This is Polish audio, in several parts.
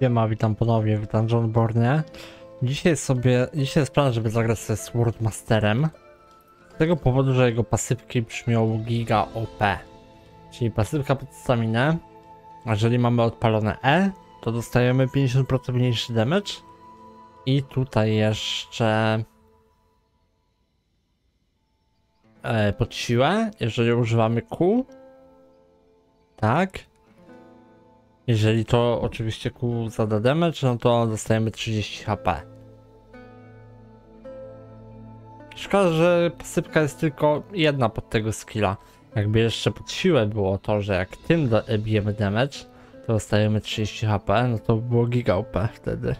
Siema, witam ponownie w Dungeonborne. Dzisiaj jest plan, żeby zagrać ze Swordmasterem. Z tego powodu, że jego pasywki brzmią giga OP. Czyli pasywka pod staminę. Jeżeli mamy odpalone E, to dostajemy 50% mniejszy damage. I tutaj jeszcze pod siłę, jeżeli używamy Q. Tak. Jeżeli to oczywiście Q zada damage, no to dostajemy 30 HP. Szkoda, że pasypka jest tylko jedna pod tego skilla. Jakby jeszcze pod siłę było to, że jak tym bijemy damage, to dostajemy 30 HP, no to było giga OP wtedy.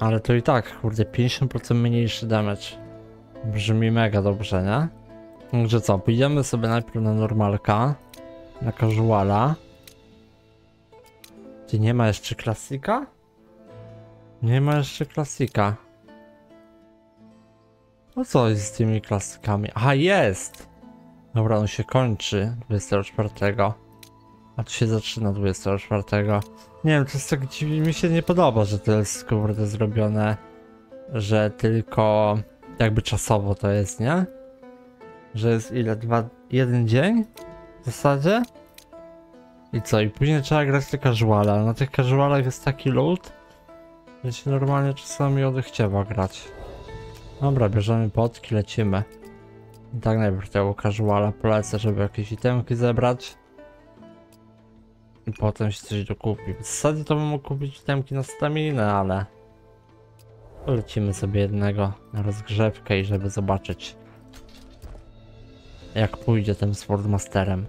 Ale to i tak, kurde, 50% mniejszy damage. Brzmi mega dobrze, nie? Także co, pójdziemy sobie najpierw na normalka, na casuala. Czy nie ma jeszcze klasika? Nie ma jeszcze klasika. No co jest z tymi klasykami? Aha, jest! Dobra, on się kończy 24. A tu się zaczyna 24. Nie wiem, to jest tak dziwnie, mi się nie podoba, że to jest kurde zrobione, że tylko jakby czasowo to jest, nie? Że jest ile? Jeden dzień? W zasadzie? I co? I później trzeba grać te casuala. Na tych casualach jest taki loot, że się normalnie czasami odechciewa grać. Dobra, bierzemy potki, lecimy. I tak najpierw tego casuala polecę, żeby jakieś itemki zebrać. I potem się coś dokupi. W zasadzie to bym mógł kupić itemki na staminę, ale... Lecimy sobie jednego na rozgrzewkę i żeby zobaczyć, jak pójdzie tym Swordmasterem.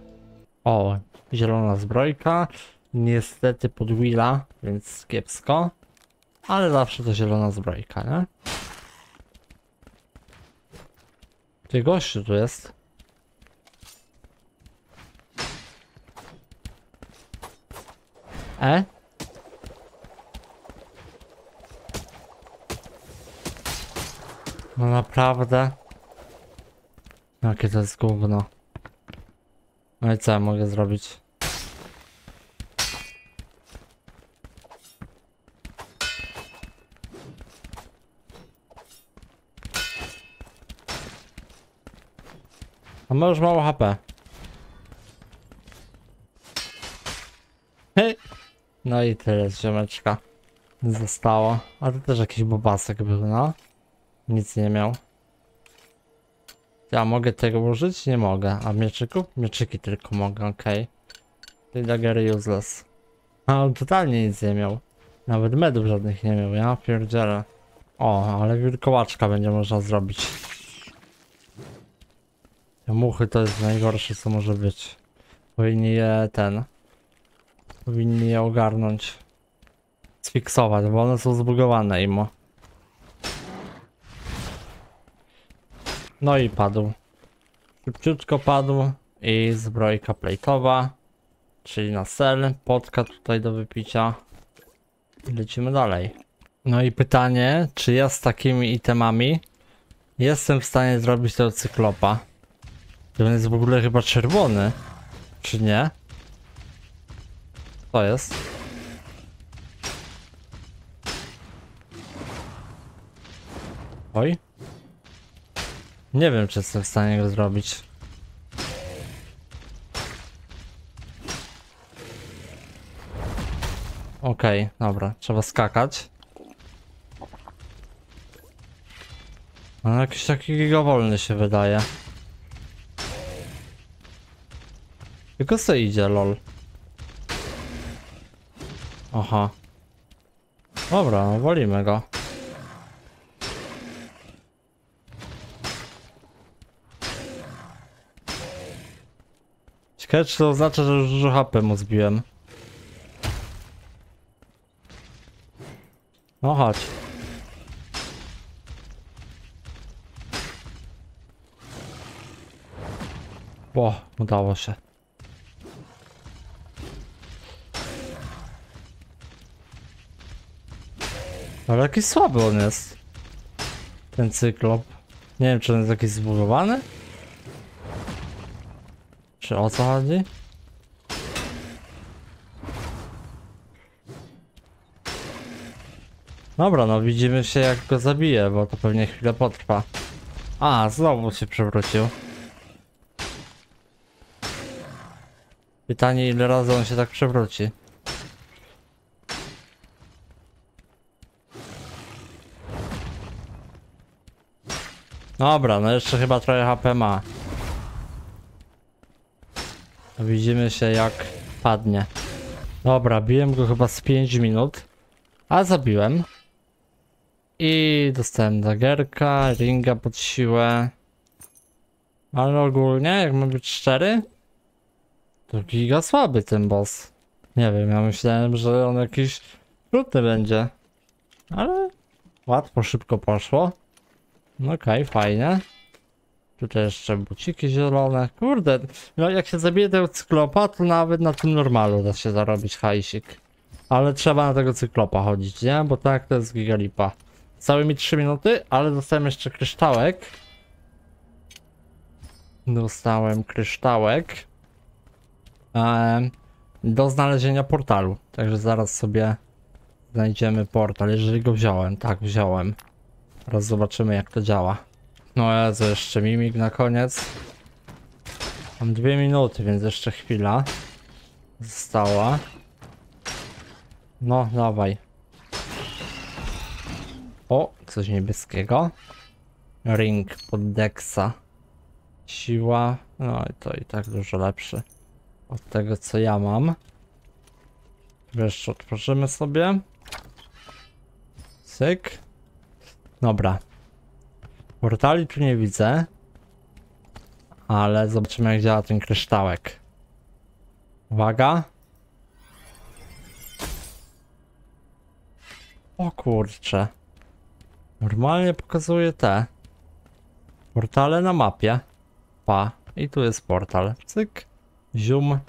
O! Zielona zbrojka, niestety pod Willa, więc kiepsko, ale zawsze to zielona zbrojka, nie? Ty gościu tu jest. E? No naprawdę? Jakie to jest gówno. No i co ja mogę zrobić? A ma już mało HP. No i tyle z ziomeczka zostało. A to też jakiś bobasek był, no. Nic nie miał. Ja mogę tego użyć? Nie mogę. A mieczyków? Mieczyki tylko mogę, okej. Okay. Daggery useless. A on totalnie nic nie miał. Nawet medów żadnych nie miał, ja pierdzielę. O, ale wilkołaczka będzie można zrobić. Te muchy to jest najgorsze co może być. Powinni je powinni je ogarnąć. Sfiksować, bo one są zbugowane imo. No i padł. Szybciutko padł. I zbrojka plejtowa. Czyli na sel. Potka tutaj do wypicia. I lecimy dalej. No i pytanie, czy ja z takimi itemami jestem w stanie zrobić tego cyklopa? To on jest w ogóle chyba czerwony. Czy nie? To jest. Oj. Nie wiem, czy jestem w stanie go zrobić. Okej, okay, dobra, trzeba skakać. On jakiś taki gigawolny się wydaje. Tylko co idzie, lol. Aha. Dobra, no walimy go. Ciekawe, czy to oznacza, że już dużo HP mu zbiłem. No chodź. O, udało się. Ale jakiś słaby on jest. Ten cyklop. Nie wiem, czy on jest jakiś zbudowany. Czy o co chodzi? Dobra, no widzimy się jak go zabiję, bo to pewnie chwilę potrwa. A, znowu się przewrócił. Pytanie, ile razy on się tak przewróci. Dobra, no jeszcze chyba trochę HP ma. Widzimy się jak padnie. Dobra, biłem go chyba z 5 minut. A zabiłem. I dostałem daggerka, ringa pod siłę. Ale ogólnie, jak ma być 4? To giga słaby ten boss. Nie wiem, ja myślałem, że on jakiś trudny będzie. Ale łatwo, szybko poszło. No okej, fajnie. Tutaj jeszcze buciki zielone. Kurde, no jak się zabije tego cyklopa, to nawet na tym normalu da się zarobić hajsik. Ale trzeba na tego cyklopa chodzić, nie? Bo tak to jest gigalipa. Cały mi 3 minuty, ale dostałem jeszcze kryształek. Dostałem kryształek. Do znalezienia portalu. Także zaraz sobie znajdziemy portal, jeżeli go wziąłem. Tak, wziąłem. Teraz zobaczymy jak to działa. No Jezu, jeszcze mimik na koniec. Mam 2 minuty, więc jeszcze chwila została. No, dawaj. O, coś niebieskiego. Ring pod Dexa. Siła. No i to i tak dużo lepszy od tego co ja mam. Jeszcze otworzymy sobie. Cyk. Dobra. Portali tu nie widzę. Ale zobaczymy jak działa ten kryształek. Uwaga. O kurcze. Normalnie pokazuje te portale na mapie. Pa. I tu jest portal. Cyk. Zium.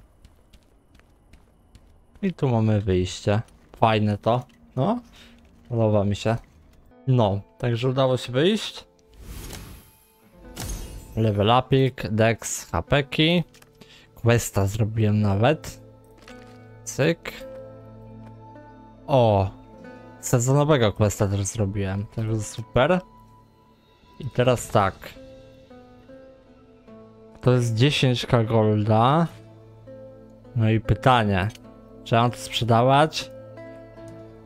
I tu mamy wyjście. Fajne to. No. Podoba mi się. No. Także udało się wyjść. Level upik, dex, hapeki. Questa zrobiłem nawet. Cyk. O. Sezonowego questa też zrobiłem, także super. I teraz tak. To jest 10k golda. No i pytanie, czy mam to sprzedawać?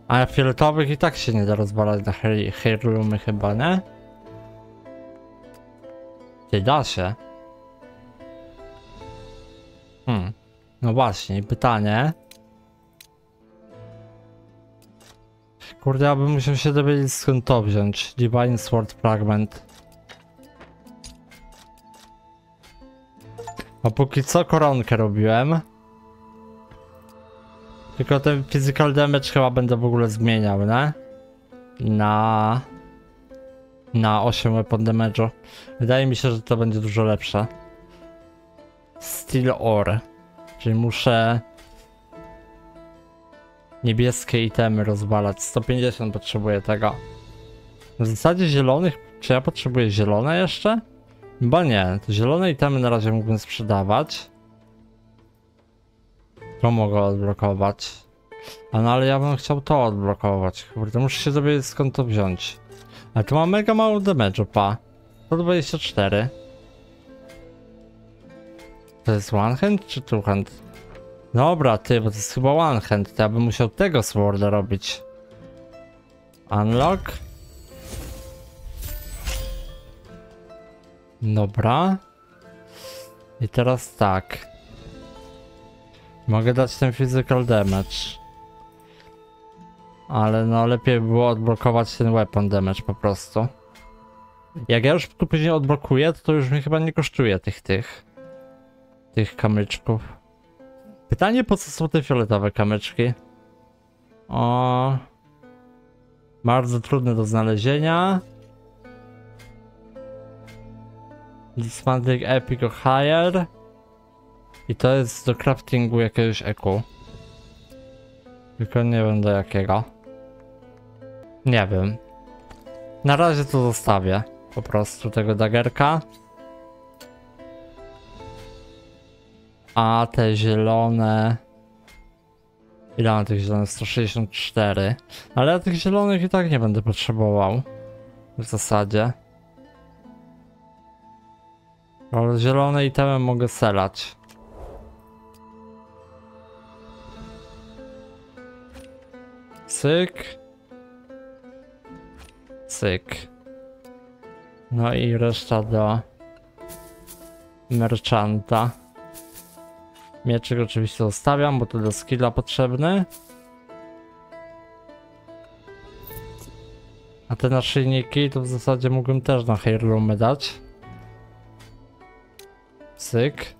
A fioletowych i tak się nie da rozwalać na heirloomy chyba, nie? Nie da się. No właśnie, pytanie. Kurde, ja bym musiał się dowiedzieć skąd to wziąć. Divine Sword Fragment. A póki co koronkę robiłem. Tylko ten physical damage chyba będę w ogóle zmieniał, nie? Na 8 weapon damage'u. Wydaje mi się, że to będzie dużo lepsze. Steel Ore. Czyli muszę... Niebieskie itemy rozwalać. 150 potrzebuję tego. W zasadzie zielonych... Czy ja potrzebuję zielone jeszcze? Chyba nie. To zielone itemy na razie mógłbym sprzedawać. To mogę odblokować. A no ale ja bym chciał to odblokować. Kurde, muszę się dowiedzieć skąd to wziąć. Ale to ma mega mało damage'u, pa. 124. To jest one hand czy two hand? Dobra ty, bo to jest chyba one hand, to ja bym musiał tego sworda robić. Unlock. Dobra. I teraz tak. Mogę dać ten physical damage. Ale no lepiej było odblokować ten weapon damage po prostu. Jak ja już później odblokuję, to już mi chyba nie kosztuje tych kamyczków. Pytanie, po co są te fioletowe kamyczki? O, bardzo trudne do znalezienia. Dismantling Epic or Higher. I to jest do craftingu jakiegoś eku. Tylko nie wiem do jakiego. Nie wiem. Na razie to zostawię. Po prostu tego daggerka. A te zielone Ile mam tych zielonych? 164. Ale ja tych zielonych i tak nie będę potrzebował. W zasadzie. Ale zielone itemy mogę selać. Cyk. Cyk. No i reszta do merchanta. Mieczyk oczywiście zostawiam, bo to do skilla potrzebny. A te naszyjniki to w zasadzie mógłbym też na heirloomy dać. Cyk.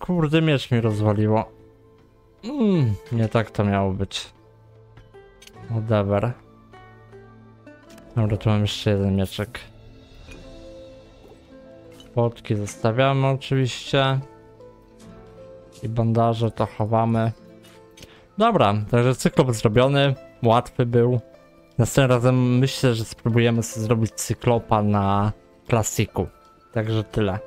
Kurde, miecz mi rozwaliło. Nie tak to miało być. Whatever. Dobra, tu mam jeszcze jeden mieczek. Płotki zostawiamy oczywiście. I bandaże to chowamy. Dobra, także cyklop zrobiony. Łatwy był. Następnym razem myślę, że spróbujemy sobie zrobić cyklopa na klasiku. Także tyle.